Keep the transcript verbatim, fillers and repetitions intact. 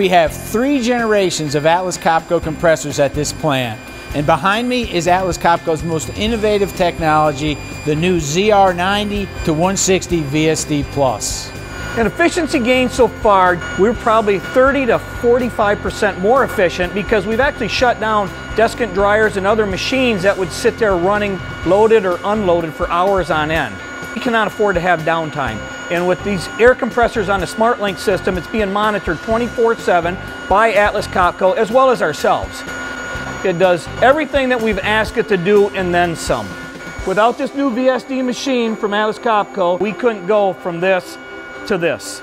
We have three generations of Atlas Copco compressors at this plant. And behind me is Atlas Copco's most innovative technology, the new Z R ninety to one sixty V S D plus. And efficiency gains so far, we're probably thirty to forty-five percent more efficient because we've actually shut down descant dryers and other machines that would sit there running loaded or unloaded for hours on end. We cannot afford to have downtime. And with these air compressors on the SmartLink system, it's being monitored twenty-four seven by Atlas Copco as well as ourselves. It does everything that we've asked it to do and then some. Without this new V S D machine from Atlas Copco, we couldn't go from this to this.